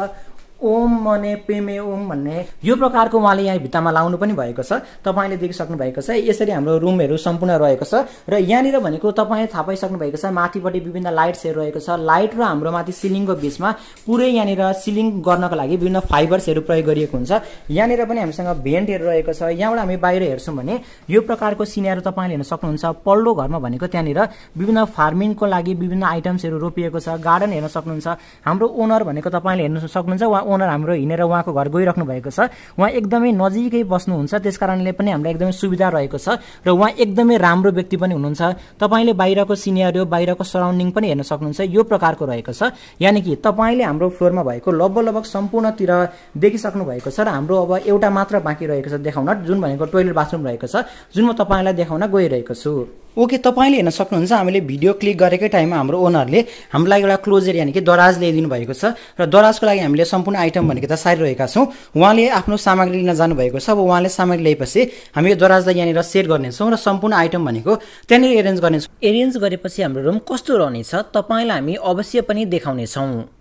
ओम मने पेमे ओम भन्ने यो प्रकारको उहाँले यहाँ भित्तामा लाउनु पनि भएको छ। तपाईले देखिसक्नु भएको छ। यसरी हाम्रो रुमहरु सम्पूर्ण रहेको छ। र यहाँनिर भनेको तपाईले थाहा पाइसक्नु भएको छ माथिपट्टि विभिन्न लाइट्सहरु रहेको छ। लाइट र हाम्रो माथि सिलिङको बीचमा पुरै यहाँनिर सिलिङ गर्नको लागि विभिन्न फाइबर्सहरु प्रयोग गरिएको हुन्छ। यहाँनिर पनि हामीसँग भेन्टहरु रहेको छ। यहाँबाट हामी बाहिर हेर्छौं भने यो प्रकारको सिनेरियो तपाईले हेर्न सक्नुहुन्छ। पल्लो घरमा भनेको त्यहाँनिर विभिन्न फार्मिङको लागि विभिन्न आइटम्सहरु रोपिएको छ। गार्डन हेर्न सक्नुहुन्छ। हाम्रो ओनर भनेको तपाईले हेर्न सक्नुहुन्छ ओनर हाम्रो हिनेर उहाँको घर गइराख्नु भएको छ। उहाँ एकदमै नजिकै बस्नुहुन्छ, त्यसकारणले पनि हामीलाई एकदमै सुविधा रहेको छ। र उहाँ एकदमै राम्रो व्यक्ति पनि हुनुहुन्छ। तपाईले बाहिरको सिनेरियो, बाहिरको सराउन्डिङ पनि हेर्न सक्नुहुन्छ। यो प्रकारको रहेको छ। यानि कि तपाईले हाम्रो फ्लोरमा भएको लगभग सम्पूर्णतिर देखिसक्नु भएको छ। र हाम्रो अब एउटा मात्र बाँकी रहेको छ देखाउन, जुन भनेको टोयलेट बाथरुम रहेको छ, जुन म तपाईलाई देखाउन गइरहेको छु। ओके, तपाईले हेर्न सक्नुहुन्छ हामीले भिडियो क्लिक गरेकै टाइममा हाम्रो ओनरले हामीलाई एउटा क्लोजेट यानि कि दराज ल्याइदिनु भएको छ। र दराजको लागि हामीले सम्पूर्ण आइटम भनेको त साइड रहेका छौं। उहाँले आफ्नो सामग्री लिन जानु भएको छ। अब उहाँले सामग्री ल्याएपछि हामी यो दराजलाई यहाँनिर सेट गर्नेछौं र सम्पूर्ण आइटम भनेको त्यहाँनिर एरेन्ज गर्नेछौं। एरेन्ज गरेपछि हाम्रो रुम कस्तो रहनेछ तपाईलाई हामी अवश्य पनि देखाउनेछौं।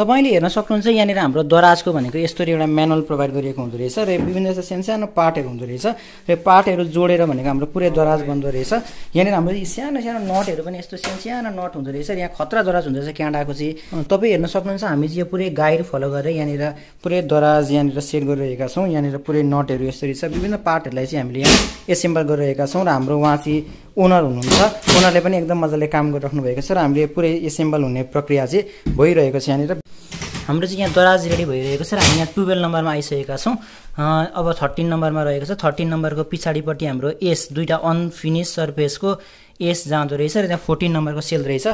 तपाईले हेर्न सक्नुहुन्छ यहाँनेर हाम्रो दराजको भनेको यस्तो एउटा म्यानुअल प्रोवाइड गरिएको हुन्छ रहेछ र विभिन्न सानो पार्टहरु हुन्छ रहेछ र पार्टहरु जोडेर भनेको हाम्रो पुरै दराज बन्द रहेछ यहाँनेर हाम्रो सानो सानो नटहरु पनि यस्तो सानो नट हुन्छ रहेछ यहाँ खतरा दराज हुन्छ रहेछ क्याडाको चाहिँ तपाई हेर्न सक्नुहुन्छ हामी चाहिँ यो पुरै गाइड फलो गरेर यहाँनेर पुरै दराज यहाँनेर सेट गरिरहेका छौं यहाँनेर पुरै नटहरु यस्तो रहेछ विभिन्न पार्टहरुलाई चाहिँ हामीले यहाँ एसेम्बल गरिरहेका छौं र हाम्रो वहाँ चाहिँ ओनर हुनुहुन्छ ओनरले पनि एकदम मजाले काम गरिराख्नु भएको छ र हामीले पुरै एसेम्बल हुने प्रक्रिया चाहिँ भइरहेको छ यहाँनेर हाम्रो चाहिँ यहाँ दराज रेडी भइरहेको छ र हामी यहाँ 12 नम्बरमा आइसकेका छौं अब 13 नम्बरमा रहेको छ 13 नम्बरको पछाडीपट्टि हाम्रो एस दुईटा अनफिनिश सरफेसको एस जाँदो रहेछ र त्यहाँ 14 नम्बरको सेल रहेछ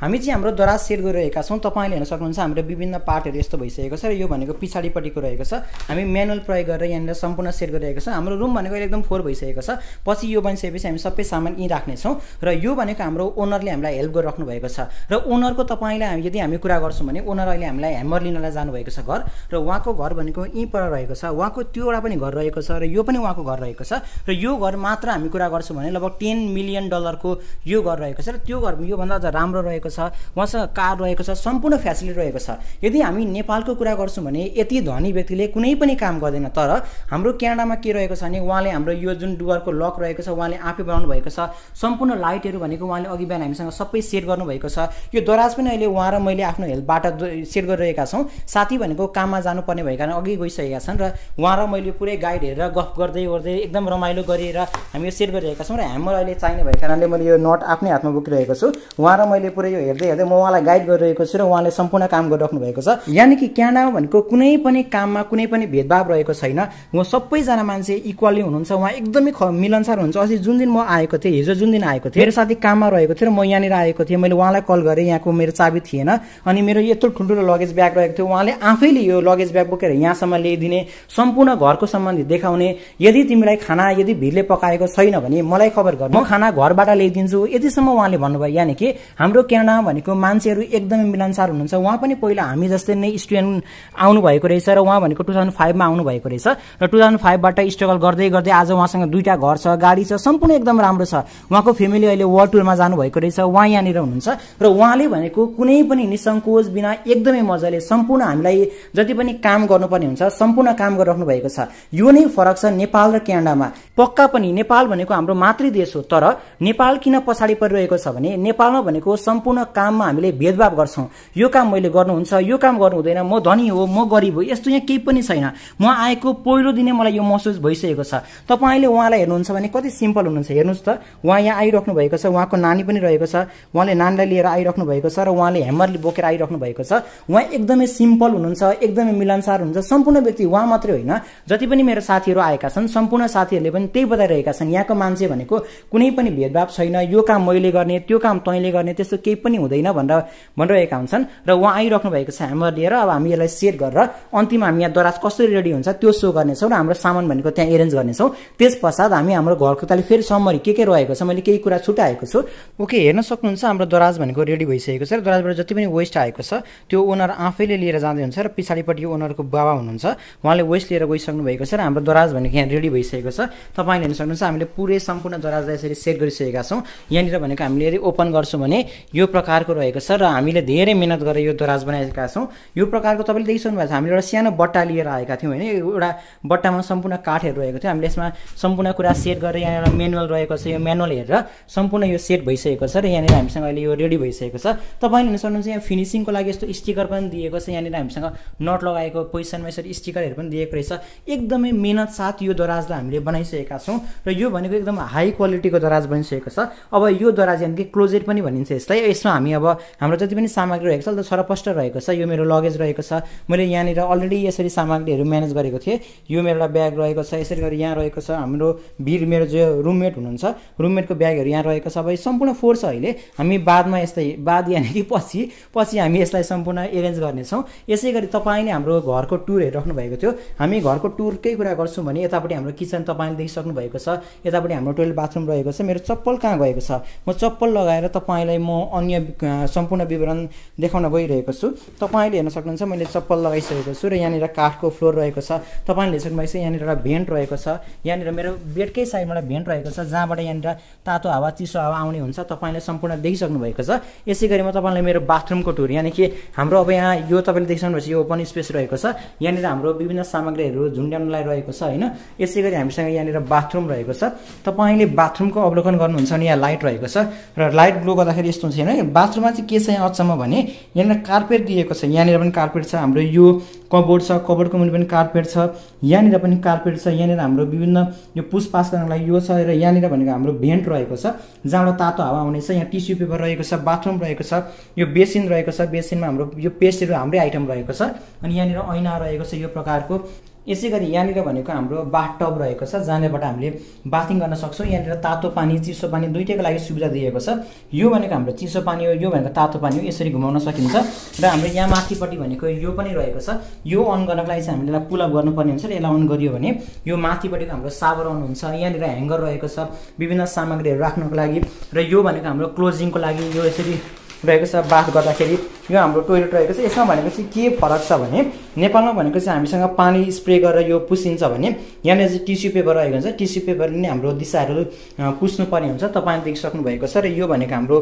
हामी चाहिँ हाम्रो दराज सेट गरिरहेका छौं तपाईले हेर्न सक्नुहुन्छ हाम्रो विभिन्न पार्टहरु यस्तो भइसकेको छ र यो भनेको पछाडीपट्टिको रहेको छ हामी म्यानुअल प्रयोग गरेर यहाँले सम्पूर्ण सेट गरिरहेका छौं हाम्रो रुम भनेको एकदम फोर भइसकेको छ पछि यो बनिसकेपछि हामी सबै सामान यही राख्ने छौं र यो भनेको हाम्रो ओनरले हामीलाई हेल्प गरिराख्नु भएको छ र ओनरको तपाईलाई यदि हामी कुरा गर्छौं भने ओनर अहिले हामीलाई ह्यामर लिनलाई जानु भएको छ घर र वहाको घर भनेको यही पर रहेको छ वहाको त्यो एउटा पनि घर रहेको छ र यो पनि वहाको घर रहेको छ र यो घर मात्र हामी कुरा गर्छौं भने लगभग $10 मिलियन यो घर रहेको छ र त्यो घर यो भन्दा अझ राम्रो रहेको वहाँसँग कार रहेको छ सम्पूर्ण फ्यासिलिटी रहेको छ यदि हामी नेपालको कुरा गर्छौं भने यति धनी व्यक्तिले कुनै पनि काम गर्दैन तर हाम्रो क्यानाडामा के रहेको छ भने उहाँले हाम्रो यो जुन डुवरको लक रहेको छ उहाँले आफै बनाउनु भएको छ सम्पूर्ण लाइटहरु भनेको उहाँले अघि बिहान हामीसँग सबै सेट गर्नु भएको छ यो दराज पनि अहिले उहाँ र मैले आफ्नो हेल्पबाट सेट गरिरहेका छौं साथी भनेको काममा जानुपर्ने भएका कारण अघि गइसकेका छन् र उहाँ र मैले पुरै गाइड हेरेर गफ गर्दै गर्दै एकदम रमाइलो गरेर हामी यो सेट गरिरहेका छौं र ह्यामर अहिले चाहिने भएका कारणले मैले यो नट आफ्नै हातमा बोकिरहेको छु उहाँ र मैले पुरै हेर्दै म उहाँलाई गाइड गरिरहेको छु र उहाँले सम्पूर्ण काम गरिराख्नु भएको छ यानी कि क्यानाडा भनेको कुनै पनि काममा कुनै पनि भेदभाव रहेको छैन म सबैजना मान्छे इक्वली हुनुहुन्छ उहाँ एकदमै मिलनसार हुनुहुन्छ अस्ति जुन दिन म आएको थिएँ हिजो जुन दिन आएको थिएँ मेरो साथी काममा रहेको थियो र म यहाँनेर आएको थिएँ मैले उहाँलाई कल गरेँ यहाँको मेरो चाबी थिएन अनि मेरो यत्रो ठुल्ठुलो लगेज ब्याग रहेको थियो उहाँले आफैले यो लगेज ब्याग बोकेर यहाँसम्म ल्याइदिने सम्पूर्ण घरको सम्बन्धी देखाउने यदि तिमीलाई खाना यदि भिडले पकाएको छैन भने मलाई खबर गर म खाना घरबाट ल्याइदिन्छु यतिसम्म उहाँले भन्नुभयो यानी कि हाम्रो क्यानाडा भनेको मान्छेहरु एकदमै मिलनसार हुनुहुन्छ उहाँ पनि पहिला हामी जस्तै नै स्टुडेन्ट आउनु भएको रहेछ र उहाँ भनेको 2005 मा आउनु भएको रहेछ र 2005 बाट स्ट्रगल गर्दै गर्दै आज उहाँसँग दुईटा घर छ गाडी छ सम्पूर्ण एकदम राम्रो छ उहाँको फ्यामिली अहिले वर्ल्ड टुरमा जानु भएको रहेछ उहाँ यहाँनेर हुनुहुन्छ र उहाँले भनेको कुनै पनि निसंकोच बिना एकदमै मजाले सम्पूर्ण हामीलाई जति पनि काम गर्नुपर्ने हुन्छ सम्पूर्ण काम गरिराख्नु भएको छ यो नै फरक छ नेपाल र क्यानाडामा पक्का पनि नेपाल भनेको हाम्रो मातृ देश हो तर नेपाल किन पछाडी परिरहेको छ भने नेपालमा भनेको सम्पूर्ण काममा हामीले भेदभाव गर्छौं यो काम मैले गर्नुहुन्छ यो काम गर्नु हुँदैन म धनी हो म गरिब हो यस्तो यहाँ केही पनि छैन म आएको पहिलो दिनै मलाई यो महसुस भइसकेको छ तपाईले उहाँलाई हेर्नुहुन्छ भने कति सिम्पल हुनुहुन्छ हेर्नुस् त उहाँ यहाँ आइराख्नु भएको छ उहाँको नानी पनि रहेको छ उहाँले नानीलाई लिएर आइराख्नु भएको छ र उहाँले ह्यामरले बोकेर आइराख्नु भएको छ उहाँ एकदमै सिम्पल हुनुहुन्छ एकदमै मिलनसार हुनुहुन्छ सम्पूर्ण व्यक्ति उहाँ मात्रै होइन जति पनि मेरो साथीहरु आएका छन् सम्पूर्ण साथीहरुले पनि त्यही बताइरहेका छन् यहाँको मान्छे भनेको कुनै पनि भेदभाव छैन यो काम मैले गर्ने त्यो काम तैँले गर्ने त्यस्तो केही पनि हुँदैन भनेर भनिरहेका हुन्छन् र उहाँ आइराख्नु भएको छ ह्यामर लिएर अब हामी यसलाई सेट गरेर अन्तिममा हामी यहाँ दराज कसरी रेडी हुन्छ त्यो शो गर्नेछौं र हाम्रो सामान भनेको त्यहाँ एरेन्ज गर्नेछौं त्यसपश्चात हामी हाम्रो घरको तले फेरि समरी के रहेको छ मैले केही कुरा छुटाएको छु ओके हेर्न सक्नुहुन्छ हाम्रो दराज भनेको रेडी भइसकेको छ र दराजबाट जति पनि वेस्ट आएको छ त्यो ओनर आफैले लिएर जाँदै हुन्छ र पछाडीपट्टि ओनरको बाबा हुनुहुन्छ उहाँले वेस्ट लिएर गइसक्नु भएको छ र हाम्रो दराज भनेको यहाँ रेडी भइसकेको छ तपाईले हेर्न सक्नुहुन्छ हामीले पुरै सम्पूर्ण दराजलाई यसरी सेट गरिसकेका छौं यहाँनेर भनेको हामीले यदि ओपन गर्छौं भने यो प्रकारको रहेको छ र हामीले धेरै मेहनत गरेर यो दराज बनाएका छौं यो प्रकारको तपाईले देखिसक्नु भएको छ हामीले एउटा सानो बट्टा लिएर आएका थियौं हैन एउटा बट्टामा सम्पूर्ण काठहरु रहेको थियो हामीले यसमा सम्पूर्ण कुरा सेट गरेर यहाँ एउटा म्यानुअल रहेको छ यो म्यानुअल हेरेर सम्पूर्ण यो सेट भइसकेको छ र यहाँनेर हामीसँग अहिले यो रेडी भइसकेको छ तपाईले हेर्न सक्नुहुन्छ यहाँ फिनिशिङको लागि यस्तो स्टिकर पनि दिएको छ यहाँनेर हामीसँग नट लगाएको पोजिसनमा यसरी स्टिकरहरु पनि दिएको रहेछ एकदमै मेहनत साथ यो दराजलाई हामीले बनाइसकेका छौं र यो भनेको एकदम हाई क्वालिटीको दराज बनिसकेको छ अब यो दराज यानी कि क्लोजेट पनि भनिन्छ यसलाई यसमा हामी अब हाम्रो जति पनि सामग्री रहेको छ त्यो छरपष्ट रहेको छ यो मेरो लगेज रहेको छ मैले यहाँनेर अलरेडी यसरी सामग्रीहरु म्यानेज गरेको थिएँ यो मेरो एउटा ब्याग रहेको छ यसरी गरी यहाँ रहेको छ हाम्रो वीर मेरो जो रुममेट हुनुहुन्छ रुममेटको ब्यागहरु यहाँ रहेको छ भाइ सम्पूर्ण फोर छ अहिले हामी बादमा यस्तै बाद यानी कि पछि हामी यसलाई सम्पूर्ण एरेन्ज गर्नेछौं यसैगरी तपाईले हाम्रो घरको टुर हेरिराख्नु भएको थियो हामी घरको टुरकै कुरा गर्छौं भने यतापट्टि हाम्रो किचन तपाईले देखिसक्नु भएको छ यतापट्टि हाम्रो टोयलेट बाथरुम रहेको छ मेरो चप्पल कहाँ गएको छ म चप्पल लगाएर तपाईलाई म अन्य सम्पूर्ण विवरण देखाउन गइरहेको छु। तपाईले हेर्न सक्नुहुन्छ मैले चप्पल लगाइसकेको छु र यहाँनेर काठको फ्लोर रहेको छ। तपाईले हेर्न सक्नुहुन्छ यहाँनेर एउटा भेन्ट रहेको छ। यहाँनेर मेरो बेडकै साइडबाट भेन्ट रहेको छ जहाँबाट यहाँनेर तातो हावा चिसो हावा आउने हुन्छ। तपाईले सम्पूर्ण देखिसक्नु भएको छ। यसैगरी म तपाईलाई मेरो बाथरुमको टुर यानी कि हाम्रो अब यहाँ यो तपाईले देखिसक्नुहुन्छ यो ओपन स्पेस रहेको छ। यहाँनेर हाम्रो विभिन्न सामग्रीहरू झुण्ड्याउनलाई रहेको छ हैन। यसैगरी हामीसँग यहाँनेर बाथरुम रहेको छ। तपाईले बाथरुमको अवलोकन गर्नुहुन्छ नि यहाँ लाइट रहेको छ र लाइट ग्लो गर्दाखेरि यस्तो हुन्छ हैन। बाथरुममा चाहिँ के छ यहाँ अचम्म भने यहाँनेर कार्पेट दिएको छ। यहाँनेर पनि कार्पेट छ। हाम्रो यो कबोर्ड छ, कबोर्डको मुनि पनि कार्पेट छ, यहाँनेर पनि कार्पेट छ। यहाँनेर हाम्रो विभिन्न यो पुसपास गर्नको लागि यो छ र यहाँनेर भनेको हाम्रो भेन्ट रहेको छ जहाँबाट तातो हावा आउने छ। यहाँ टिस्यु पेपर रहेको छ, बाथरुम रहेको छ, यो बेसिन रहेको छ। बेसिनमा हाम्रो यो पेस्टहरू हाम्रै आइटम रहेको छ अनि यहाँनेर ऐना रहेको छ यो प्रकारको। यसैगरी यहाँनेर भनेको हाम्रो बाथटब रहेको छ जहाँबाट हामीले बाथिङ गर्न सक्छौं। यहाँनेर तातो पानी चिसो पानी दुईटैको लागि सुविधा दिएको छ। यो भनेको हाम्रो चिसो पानी हो, यो भनेको तातो पानी हो। यसरी घुमाउन सकिन्छ र हाम्रो यहाँ माथिपट्टि भनेको यो पनि रहेको छ। यो अन गर्नको लागि चाहिँ हामीले यसलाई पुल अप गर्नुपर्ने हुन्छ र यसलाई अन गरियो भने यो माथिपट्टिको हाम्रो सावर अन हुन्छ। यहाँनेर ह्याङ्गर रहेको छ विभिन्न सामग्रीहरू राख्नको लागि र यो भनेको हाम्रो क्लोजिङको लागि यो यसरी रहेको छ। बाथ गर्दाखेरि यो हाम्रो टोयलेट रहेको छ। यसमा भनेको चाहिँ के फरक छ भने नेपालमा भनेको चाहिँ हामीसँग पानी स्प्रे गरेर यो पुसिन्छ भने यहाँ चाहिँ टिस्यु पेपर रहेको हुन्छ। टिस्यु पेपरले नै हाम्रो दिशाहरू पुस्नुपर्ने हुन्छ। तपाईले देखिसक्नु भएको छ र यो भनेको हाम्रो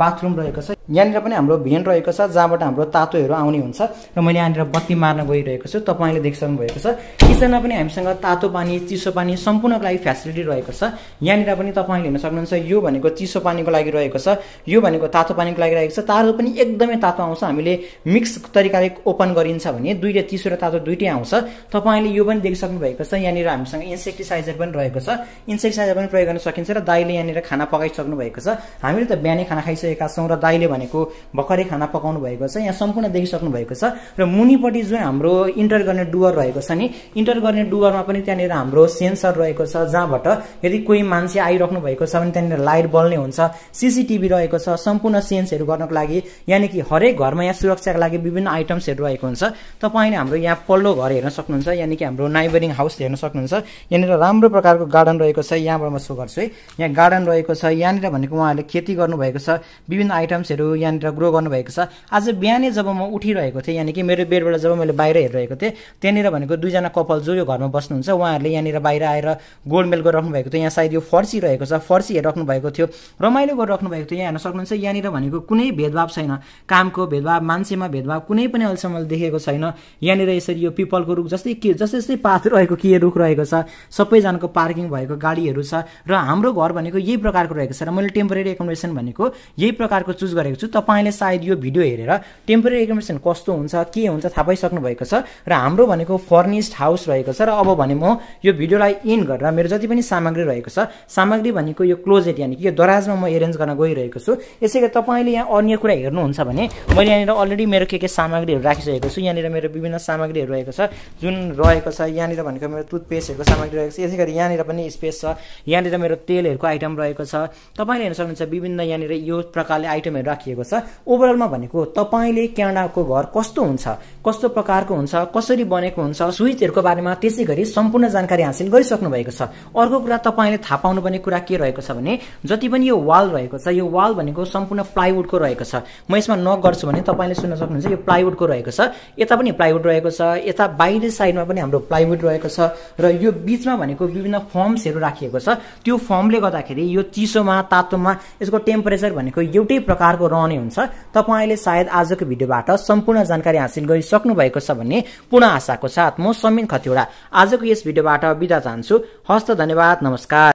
बाथरुम रहेको छ। यहाँनेर पनि हाम्रो भेन्ट रहेको छ जहाँबाट हाम्रो तातोहरू आउने हुन्छ र मैले यहाँनेर बत्ती मार्न गइरहेको छु। तपाईले देखिसक्नु भएको छ। किचनमा पनि हामीसँग तातो पानी चिसो पानी सम्पूर्णको लागि फ्यासिलिटी रहेको छ। यहाँनेर पनि तपाईले हेर्न सक्नुहुन्छ यो भनेको चिसो पानीको लागि रहेको छ, यो भनेको तातो पानी लागिरहेको छ। तातो पनि एकदमै तातो आउँछ। हामीले मिक्स तरिकाले ओपन गरिन्छ भने दुईटा चिसो र तातो दुईटै आउँछ। तपाईले यो पनि देखिसक्नु भएको छ। यहाँनेर हामीसँग इन्सेक्टिसाइजर पनि रहेको छ। इन्सेक्टिसाइजर पनि प्रयोग गर्न सकिन्छ र दाइले यहाँनेर खाना पकाइसक्नु भएको छ। हामीले त बिहानै खाना खाइसकेका छौं र दाइले भनेको भर्खरै खाना पकाउनु भएको छ। यहाँ सम्पूर्ण देखिसक्नु भएको छ र मुनिपट्टि जुन हाम्रो इन्टर गर्ने डुअर रहेको छ नि, इन्टर गर्ने डुअरमा पनि त्यहाँनेर हाम्रो सेन्सर रहेको छ जहाँबाट यदि कोही मान्छे आइराख्नु भएको छ भने त्यहाँनेर लाइट बल्ने हुन्छ। सीसीटीभी रहेको छ सम्पूर्ण सेन्सहरु गर्नको लागि। यानी कि हरेक घरमा यहाँ सुरक्षाको लागि विभिन्न आइटम्सहरु रहेको हुन्छ। तपाईले हाम्रो यहाँ पल्लो घर हेर्न सक्नुहुन्छ यानी कि हाम्रो नाइबरिङ हाउस हेर्न सक्नुहुन्छ। यहाँनेर राम्रो प्रकारको गार्डन रहेको छ। यहाँबाट म सो गर्छु है। यहाँ गार्डन रहेको छ। यहाँनेर भनेको उहाँहरूले खेती गर्नु भएको छ, विभिन्न आइटम्सहरु यहाँनेर ग्रो गर्नु भएको छ। आज बिहानै जब म उठिरहेको थिएँ यानी कि मेरो बेडबाट जब मैले बाहिर हेरिरहेको थिएँ त्यहाँनेर भनेको दुईजना कपल जो यो घरमा बस्नुहुन्छ उहाँहरूले यहाँनेर बाहिर आएर गोलमेल गरिराख्नु भएको थियो। यहाँ सायद यो फर्सी रहेको छ, फर्सी हेरिराख्नु भएको थियो, रमाइलो गरिराख्नु भएको थियो। यहाँ हेर्न सक्नुहुन्छ यहाँनेर भनेको कुनै भेदभाव छैन। कामको भेदभाव, मान्छेमा भेदभाव कुनै पनि अहिलेसम्म मैले देखेको छैन। यहाँनेर यसरी यो पिपलको रुख जस्तै के जस्तै पात रहेको के रुख रहेको छ। सबैजनाको पार्किङ भएको गाडीहरू छ र हाम्रो घर भनेको यही प्रकारको रहेको छ। र मैले टेम्परेरी एकोमोडेसन भनेको यही प्रकारको चुज गरेको छु। तपाईले सायद यो भिडियो हेरेर टेम्परेरी एकोमोडेसन कस्तो हुन्छ के हुन्छ थाहा पाइसक्नु भएको छ र हाम्रो भनेको फर्निस्ड हाउस रहेको छ। र अब भने म यो भिडियोलाई इन गरेर मेरो जति पनि सामग्री रहेको छ सामग्री भनेको यो क्लोजेट यानी कि यो दराजमा म एरेन्ज गर्न गइरहेको छु। यसैगरी तपाईले यहाँ अन्य कुरा हेर्नुहुन्छ भने मैले यहाँनेर अलरेडी मेरो के सामग्रीहरू राखिसकेको छु। यहाँनेर मेरो विभिन्न सामग्रीहरू रहेको छ जुन रहेको छ। यहाँनेर भनेको मेरो टुथपेस्टहरूको सामग्री रहेको छ। यसैगरी यहाँनेर पनि स्पेस छ। यहाँनेर मेरो तेलहरूको आइटम रहेको छ। तपाईले हेर्न सक्नुहुन्छ विभिन्न यहाँनेर यो प्रकारले आइटमहरू राखिएको छ। ओभरअलमा भनेको तपाईले क्यानाडाको घर कस्तो हुन्छ, कस्तो प्रकारको हुन्छ, कसरी बनेको हुन्छ स्विचहरूको बारेमा त्यसैगरी सम्पूर्ण जानकारी हासिल गरिसक्नु भएको छ। अर्को कुरा तपाईले थाहा पाउनुपर्ने कुरा के रहेको छ भने जति पनि यो वाल रहेको छ यो वाल भनेको सम्पूर्ण प्लाइवुड को रहेको छ। म यसमा नक गर्छु भने तपाईले सुन्न सक्नुहुन्छ यो प्लाइवुड को रहेको छ। यता पनि प्लाइवुड रहेको छ, यता बाहिरी साइडमा पनि हाम्रो प्लाइवुड रहेको छ र यो बीचमा भनेको विभिन्न फर्म्सहरु राखिएको छ। त्यो फर्मले गर्दाखेरि यो चिसोमा तातोमा यसको टेम्परेचर भनेको एउटै प्रकारको रहने हुन्छ। तपाईले सायद आजको भिडियोबाट सम्पूर्ण जानकारी हासिल गरिसक्नु भएको छ भन्ने पूर्ण आशाको साथ म समीर खतिवडा आजको यस भिडियोबाट बिदा चाहन्छु। हस्त धन्यवाद, नमस्कार।